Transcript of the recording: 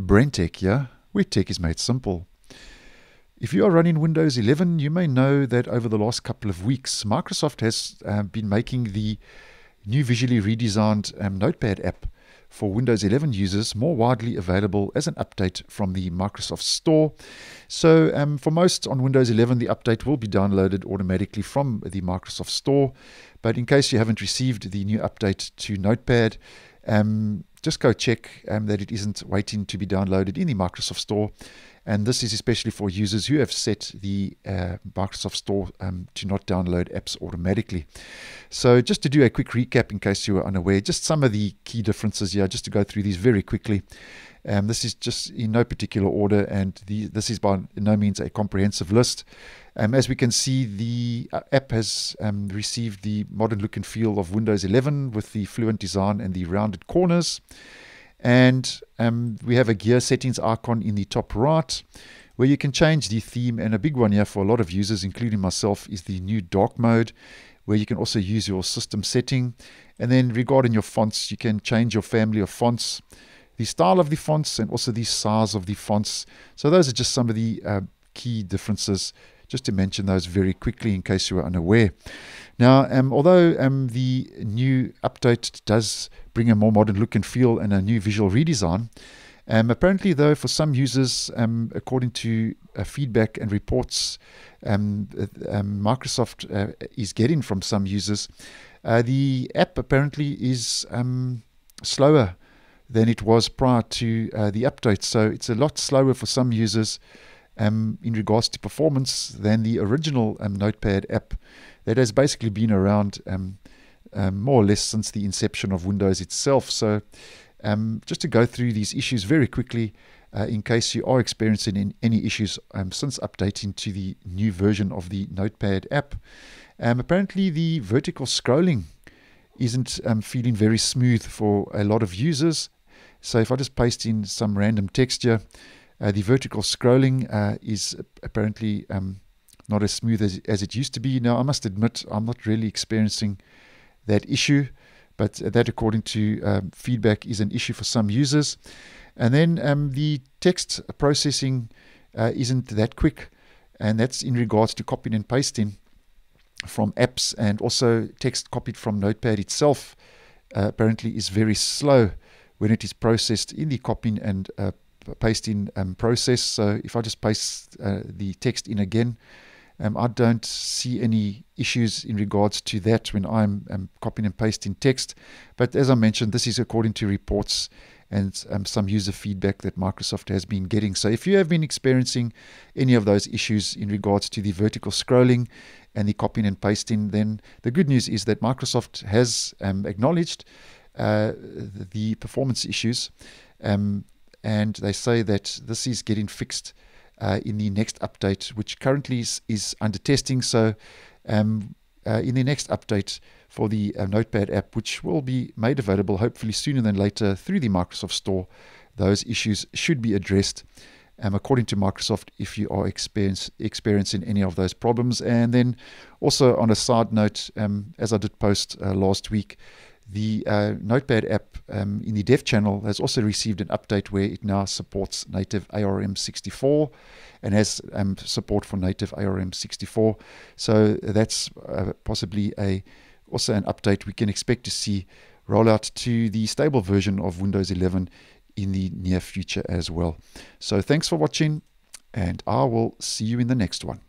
BrenTech here, where tech is made simple. If you are running Windows 11, you may know that over the last couple of weeks, Microsoft has been making the new visually redesigned Notepad app for Windows 11 users more widely available as an update from the Microsoft Store. So for most on Windows 11, the update will be downloaded automatically from the Microsoft Store. But in case you haven't received the new update to Notepad, just go check that it isn't waiting to be downloaded in the Microsoft Store. And this is especially for users who have set the Microsoft Store to not download apps automatically. So just to do a quick recap in case you were unaware, just some of the key differences here, just to go through these very quickly. This is just in no particular order, and this is by no means a comprehensive list. As we can see, the app has received the modern look and feel of Windows 11 with the fluent design and the rounded corners. And we have a gear settings icon in the top right where you can change the theme, and a big one here for a lot of users, including myself, is the new dark mode, where you can also use your system setting. And then regarding your fonts, you can change your family of fonts, the style of the fonts, and also the size of the fonts. So those are just some of the key differences, just to mention those very quickly in case you were unaware. Now, although the new update does bring a more modern look and feel and a new visual redesign, apparently though, for some users, according to feedback and reports Microsoft is getting from some users, the app apparently is slower than it was prior to the update. So it's a lot slower for some users in regards to performance than the original Notepad app that has basically been around more or less since the inception of Windows itself. So just to go through these issues very quickly in case you are experiencing any issues since updating to the new version of the Notepad app. Apparently the vertical scrolling isn't feeling very smooth for a lot of users. So if I just paste in some random text here, the vertical scrolling is apparently not as smooth as it used to be. Now, I must admit, I'm not really experiencing that issue, but that, according to feedback, is an issue for some users. And then the text processing isn't that quick, and that's in regards to copying and pasting from apps, and also text copied from Notepad itself apparently is very slow when it is processed in the copying and pasting process. So if I just paste the text in again, I don't see any issues in regards to that when I'm copying and pasting text. But as I mentioned, this is according to reports and some user feedback that Microsoft has been getting. So if you have been experiencing any of those issues in regards to the vertical scrolling and the copying and pasting, then the good news is that Microsoft has acknowledged the performance issues, and they say that this is getting fixed in the next update, which currently is under testing. So in the next update for the Notepad app, which will be made available hopefully sooner than later through the Microsoft Store, those issues should be addressed, according to Microsoft, if you are experiencing any of those problems. And then also on a side note, as I did post last week, the Notepad app in the dev channel has also received an update where it now supports native ARM64 and has support for native ARM64. So that's possibly also an update we can expect to see roll out to the stable version of Windows 11 in the near future as well. So thanks for watching, and I will see you in the next one.